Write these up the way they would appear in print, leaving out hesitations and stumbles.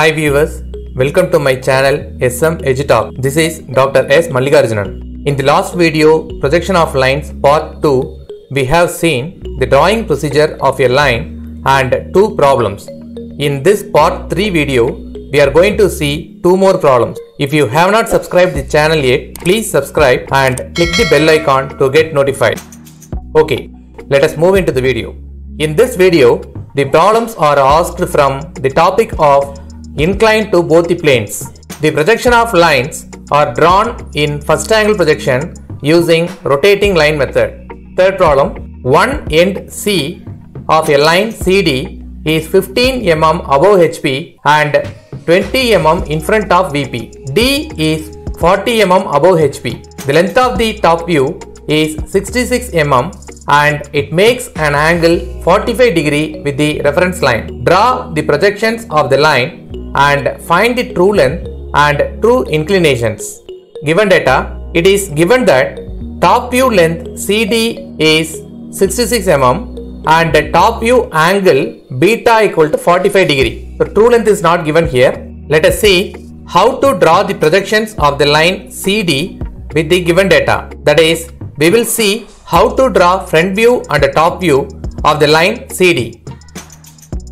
Hi viewers, welcome to my channel SM EDUTalk. This is Dr. S. Malligarjunan. In the last video, Projection of Lines Part 2, we have seen the drawing procedure of a line and two problems. In this Part 3 video, we are going to see two more problems. If you have not subscribed the channel yet, please subscribe and click the bell icon to get notified. Okay, let us move into the video. In this video, the problems are asked from the topic of inclined to both the planes. The projection of lines are drawn in first angle projection using rotating line method. Third problem, one end C of a line CD is 15 mm above HP and 20 mm in front of VP. D is 40 mm above HP. The length of the top view is 66 mm and it makes an angle 45 degree with the reference line. Draw the projections of the line and find the true length and true inclinations. Given data, it is given that top view length CD is 66 mm and the top view angle beta equal to 45 degree. So true length is not given here. Let us see how to draw the projections of the line CD with the given data. That is, we will see how to draw front view and the top view of the line CD.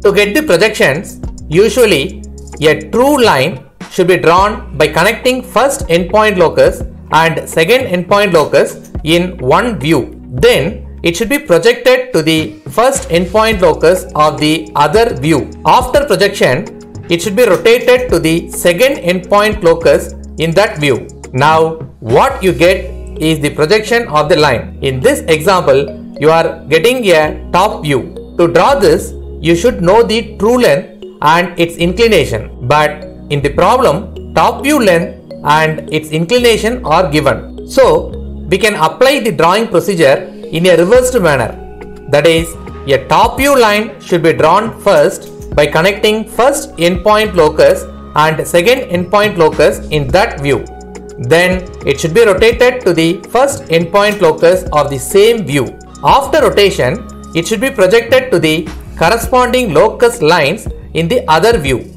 To get the projections, usually a true line should be drawn by connecting first endpoint locus and second endpoint locus in one view. Then it should be projected to the first endpoint locus of the other view. After projection, it should be rotated to the second endpoint locus in that view. Now what you get is the projection of the line. In this example, you are getting a top view. To draw this, you should know the true length and its inclination, but in the problem top view length and its inclination are given. So we can apply the drawing procedure in a reversed manner. That is, a top view line should be drawn first by connecting first endpoint locus and second endpoint locus in that view. Then it should be rotated to the first endpoint locus of the same view. After rotation, it should be projected to the corresponding locus lines in the other view.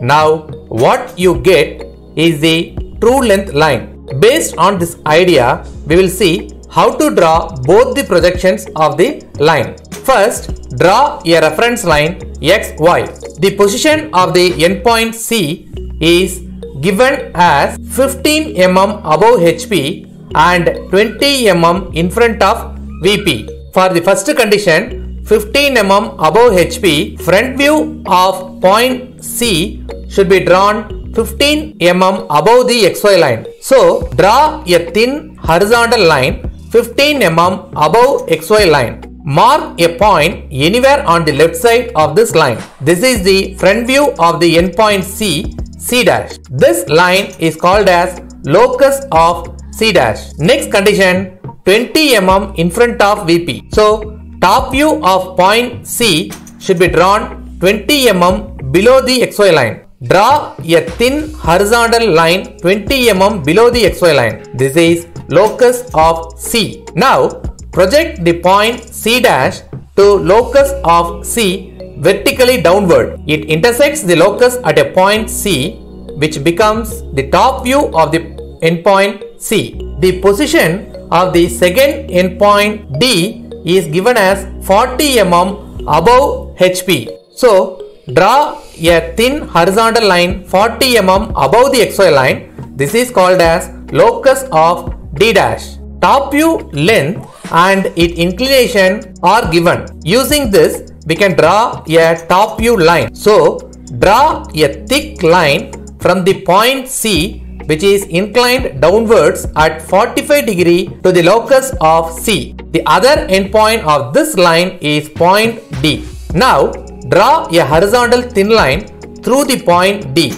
Now what you get is the true length line. Based on this idea, we will see how to draw both the projections of the line. First, draw a reference line XY. The position of the endpoint C is given as 15 mm above HP and 20 mm in front of VP. For the first condition, 15 mm above HP, front view of point C should be drawn 15 mm above the XY line. So draw a thin horizontal line 15 mm above XY line. Mark a point anywhere on the left side of this line. This is the front view of the endpoint C, C dash. This line is called as locus of C dash. Next condition, 20 mm in front of VP. So top view of point C should be drawn 20 mm below the XY line. Draw a thin horizontal line 20 mm below the XY line. This is locus of C. Now project the point C dash to locus of C vertically downward. It intersects the locus at a point C, which becomes the top view of the endpoint C. The position of the second endpoint D is given as 40 mm above HP. So draw a thin horizontal line 40 mm above the XY line. This is called as locus of D dash. Top view length and its inclination are given. Using this, we can draw a top view line. So draw a thick line from the point C, which is inclined downwards at 45 degree to the locus of C. The other endpoint of this line is point D. Now draw a horizontal thin line through the point D.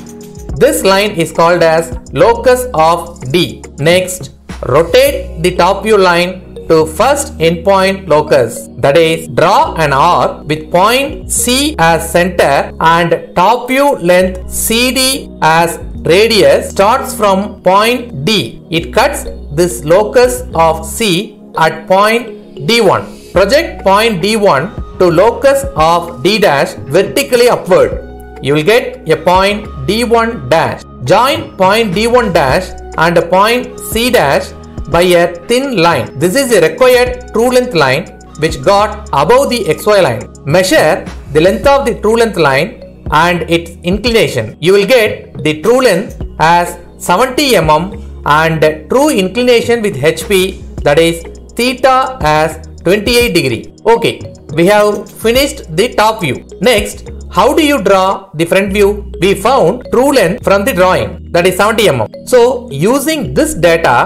This line is called as locus of D. Next, rotate the top view line to first endpoint locus. That is, draw an arc with point C as center and top view length CD as radius starts from point D. It cuts this locus of C at point D1. Project point D1 to locus of D dash vertically upward. you will get a point D1 dash. Join point D1 dash and point C dash by a thin line. This is a required true length line which got above the XY line. Measure the length of the true length line and its inclination. You will get the true length as 70 mm and true inclination with HP, that is theta, as 28 degree. Okay, we have finished the top view. Next, how do you draw the front view? We found true length from the drawing, that is 70 mm. So, using this data,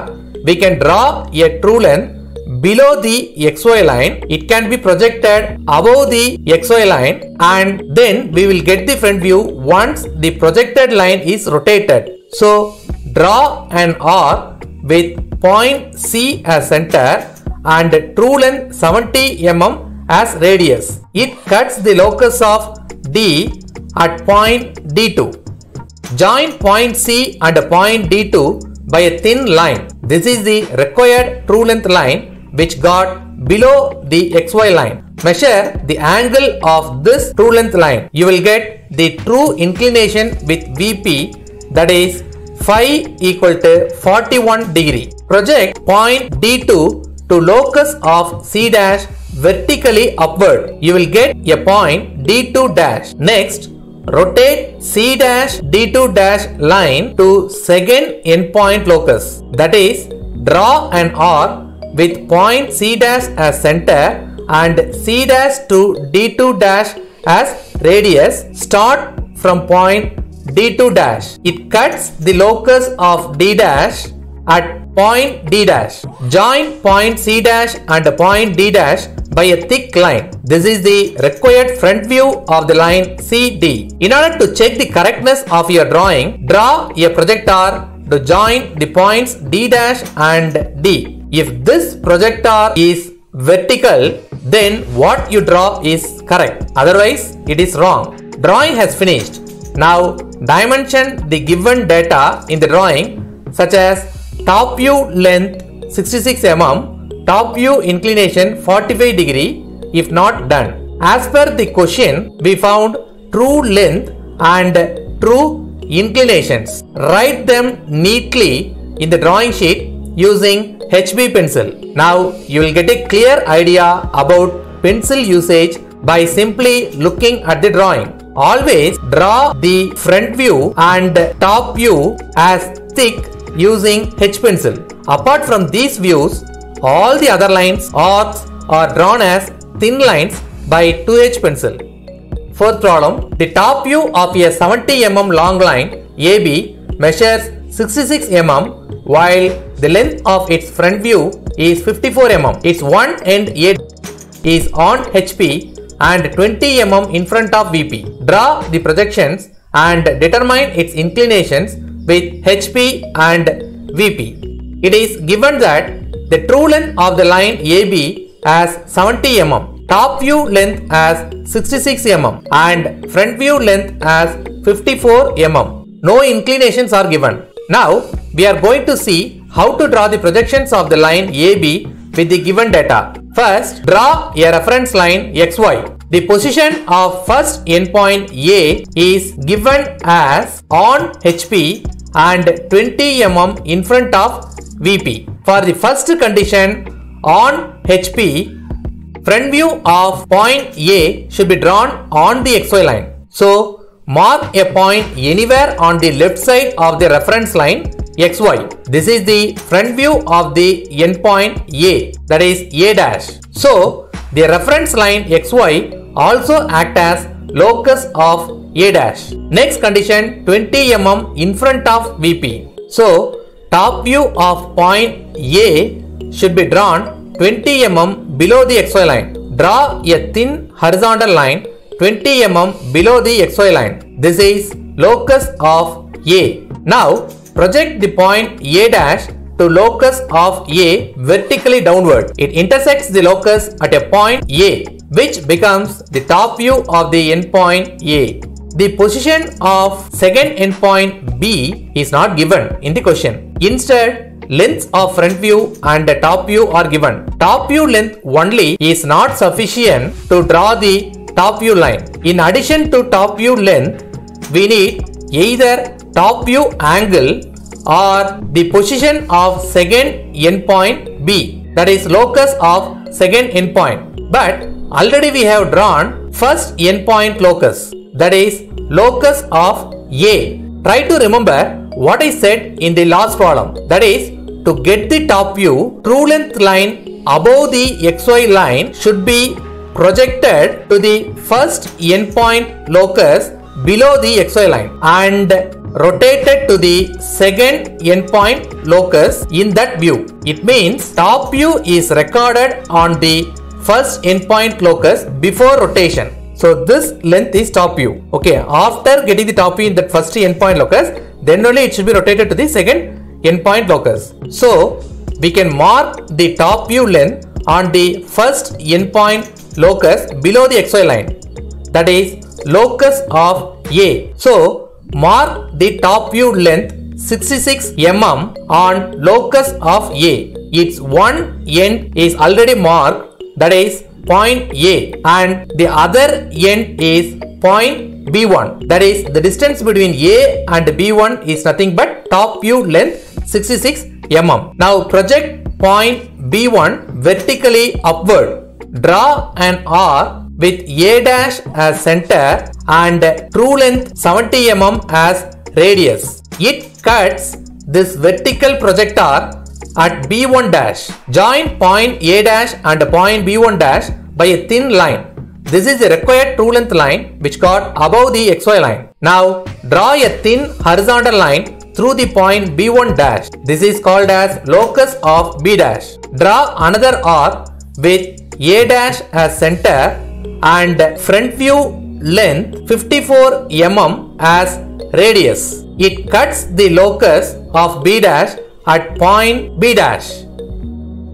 we can draw a true length below the XY line. It can be projected above the XY line, and then we will get the front view once the projected line is rotated. So, draw an arc with point C as center and true length 70 mm as radius. It cuts the locus of D at point D2. Join point C and point D2 by a thin line. This is the required true length line which got below the XY line. Measure the angle of this true length line. You will get the true inclination with VP, that is phi equal to 41 degree. Project point D2 to locus of C dash vertically upward. You will get a point D2 dash. Next, rotate C dash D2 dash line to second endpoint locus. That is, draw an arc with point C dash as center and C dash to D2 dash as radius. Start from point D2 dash. It cuts the locus of D dash at point D dash. Join point C dash and point D dash by a thick line. This is the required front view of the line CD. In order to check the correctness of your drawing, draw a projector to join the points D dash and D. If this projector is vertical, then what you draw is correct. Otherwise, it is wrong. Drawing has finished. Now, dimension the given data in the drawing, such as top view length 66 mm, top view inclination 45 degree, if not done. As per the question, we found true length and true inclinations. Write them neatly in the drawing sheet using HB pencil. Now you will get a clear idea about pencil usage by simply looking at the drawing. Always draw the front view and top view as thick using H pencil. Apart from these views, all the other lines, arcs, are drawn as thin lines by 2H pencil. Fourth problem, the top view of a 70 mm long line AB measures 66 mm while the length of its front view is 54 mm. Its one end A is on HP and 20 mm in front of VP. Draw the projections and determine its inclinations with HP and VP. It is given that the true length of the line AB as 70 mm, top view length as 66 mm and front view length as 54 mm. No inclinations are given. Now, we are going to see how to draw the projections of the line AB with the given data. First, draw a reference line XY. The position of first endpoint A is given as on HP and 20 mm in front of VP. For the first condition, on HP, front view of point A should be drawn on the XY line. So, mark a point anywhere on the left side of the reference line XY. This is the front view of the endpoint A, that is A dash. So, the reference line XY also acts as locus of A dash. Next condition, 20 mm in front of VP. So, top view of point A should be drawn 20 mm below the XY line. Draw a thin horizontal line 20 mm below the XY line. This is locus of A. Now, project the point A dash to locus of A vertically downward. It intersects the locus at a point A, which becomes the top view of the endpoint A. The position of second endpoint B is not given in the question. Instead, lengths of front view and the top view are given. Top view length only is not sufficient to draw the top view line. In addition to top view length, we need either top view angle or the position of second endpoint B, that is locus of second endpoint. But already we have drawn first endpoint locus, that is locus of A. Try to remember what I said in the last problem, that is to get the top view, true length line above the XY line should be projected to the first endpoint locus below the XY line and rotated to the second endpoint locus in that view. It means top view is recorded on the first endpoint locus before rotation. So this length is top view. Okay, after getting the top view in that first endpoint locus, then only it should be rotated to the second endpoint locus. So we can mark the top view length on the first endpoint locus below the XY line, that is locus of A. So mark the top view length 66 mm on locus of A. Its one end is already marked, that is point A, and the other end is point B1. That is the distance between A and B1 is nothing but top view length 66 mm. Now project point B1 vertically upward. Draw an R with A dash as center and true length 70 mm as radius. It cuts this vertical projector at B1 dash. Join point A dash and point B1 dash by a thin line. This is the required true length line which got above the XY line. Now draw a thin horizontal line through the point B1 dash. This is called as locus of B dash. Draw another R with A dash as center and front view length 54 mm as radius. It cuts the locus of B dash at point B dash.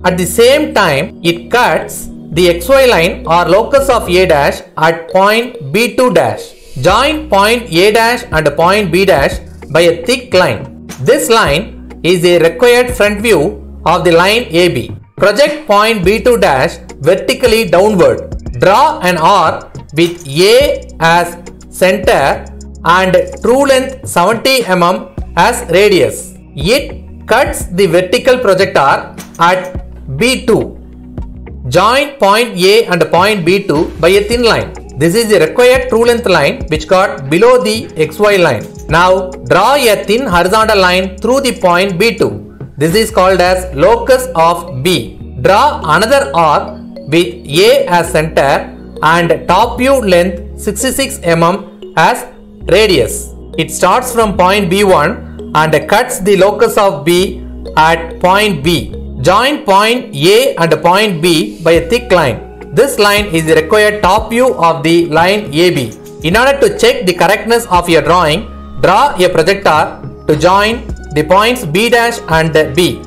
At the same time, it cuts the XY line or locus of A dash at point B2 dash. Join point A dash and point B dash by a thick line. This line is the required front view of the line AB. Project point B2 dash vertically downward. Draw an R with A as center and true length 70 mm as radius. It cuts the vertical projector at B2. Join point A and point B2 by a thin line. This is the required true length line which got below the XY line. Now draw a thin horizontal line through the point B2. This is called as locus of B. Draw another R with A as center and top view length 66 mm as radius. It starts from point B1 and cuts the locus of B at point B. Join point A and point B by a thick line. This line is the required top view of the line AB. In order to check the correctness of your drawing, draw a projector to join the points B dash and B.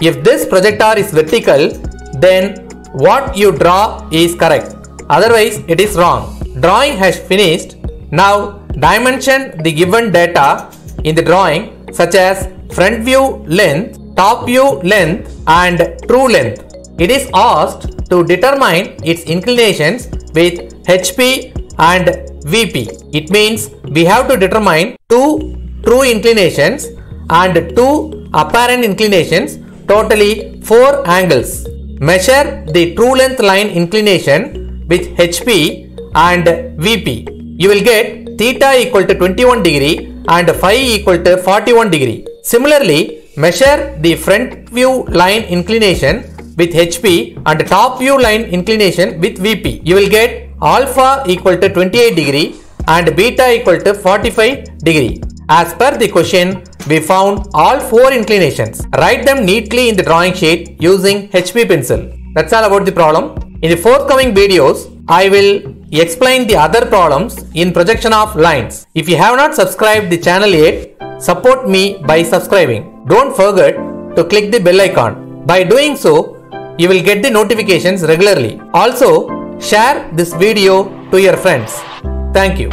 If this projector is vertical, then what you draw is correct, otherwise it is wrong. Drawing has finished. Now dimension the given data in the drawing, such as front view length, top view length and true length. It is asked to determine its inclinations with HP and VP. It means we have to determine two true inclinations and two apparent inclinations, totally four angles. Measure the true length line inclination with HP and VP. You will get theta equal to 21 degree and phi equal to 41 degree. Similarly, measure the front view line inclination with HP and top view line inclination with VP. You will get alpha equal to 28 degree and beta equal to 45 degree. As per the question, we found all four inclinations. Write them neatly in the drawing sheet using HB pencil. That's all about the problem. In the forthcoming videos, I will explain the other problems in projection of lines. If you have not subscribed the channel yet, support me by subscribing. Don't forget to click the bell icon. By doing so, you will get the notifications regularly. Also, share this video to your friends. Thank you.